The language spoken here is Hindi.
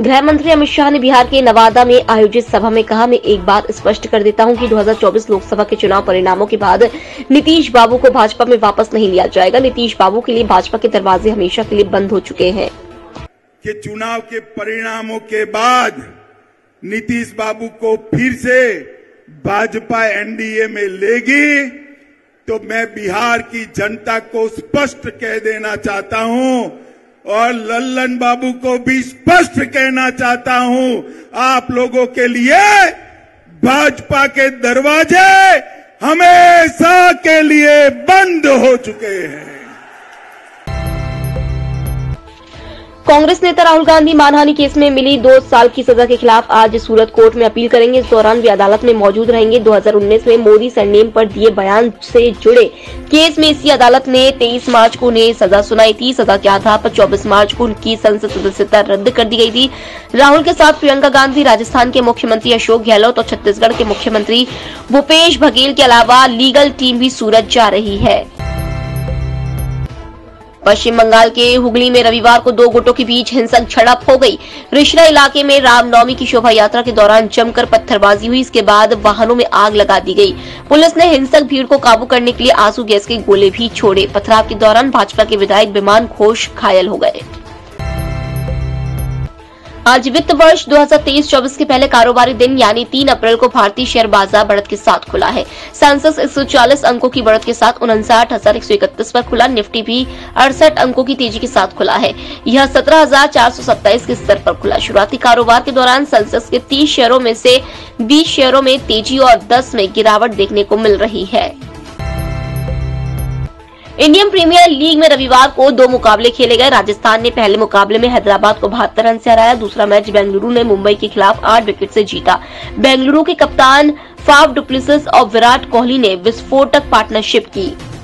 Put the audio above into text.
गृह मंत्री अमित शाह ने बिहार के नवादा में आयोजित सभा में कहा, मैं एक बात स्पष्ट कर देता हूं कि 2024 लोकसभा के चुनाव परिणामों के बाद नीतीश बाबू को भाजपा में वापस नहीं लिया जाएगा। नीतीश बाबू के लिए भाजपा के दरवाजे हमेशा के लिए बंद हो चुके हैं। कि चुनाव के परिणामों के बाद नीतीश बाबू को फिर से भाजपा एनडीए में लेगी तो मैं बिहार की जनता को स्पष्ट कह देना चाहता हूं और लल्लन बाबू को भी स्पष्ट कहना चाहता हूं, आप लोगों के लिए भाजपा के दरवाजे हमेशा के लिए बंद हो चुके हैं। कांग्रेस नेता राहुल गांधी मानहानि केस में मिली 2 साल की सजा के खिलाफ आज सूरत कोर्ट में अपील करेंगे। इस दौरान वे अदालत में मौजूद रहेंगे। 2019 में मोदी सरनेम पर दिए बयान से जुड़े केस में इसी अदालत ने 23 मार्च को उन्हें सजा सुनाई थी। सजा के आधार पर 24 मार्च को उनकी संसद सदस्यता रद्द कर दी गई थी। राहुल के साथ प्रियंका गांधी, राजस्थान के मुख्यमंत्री अशोक गहलोत और छत्तीसगढ़ के मुख्यमंत्री भूपेश बघेल के अलावा लीगल टीम भी सूरत जा रही है। पश्चिम बंगाल के हुगली में रविवार को 2 गुटों के बीच हिंसक झड़प हो गई। रिशरा इलाके में रामनवमी की शोभा यात्रा के दौरान जमकर पत्थरबाजी हुई। इसके बाद वाहनों में आग लगा दी गई। पुलिस ने हिंसक भीड़ को काबू करने के लिए आंसू गैस के गोले भी छोड़े। पथराव के दौरान भाजपा के विधायक विमान घोष घायल हो गए। आज वित्त वर्ष 2023-24 के पहले कारोबारी दिन यानी 3 अप्रैल को भारतीय शेयर बाजार बढ़त के साथ खुला है। सेंसेक्स 140 अंकों की बढ़त के साथ 59,131 पर खुला। निफ्टी भी 68 अंकों की तेजी के साथ खुला है। यह 17,427 के स्तर पर खुला। शुरुआती कारोबार के दौरान सेंसेक्स के 30 शेयरों में से 20 शेयरों में तेजी और 10 में गिरावट देखने को मिल रही है। इंडियन प्रीमियर लीग में रविवार को 2 मुकाबले खेले गए। राजस्थान ने पहले मुकाबले में हैदराबाद को 72 रन से हराया। दूसरा मैच बेंगलुरु ने मुंबई के खिलाफ 8 विकेट से जीता। बेंगलुरु के कप्तान फाफ डुप्लेसिस और विराट कोहली ने विस्फोटक पार्टनरशिप की।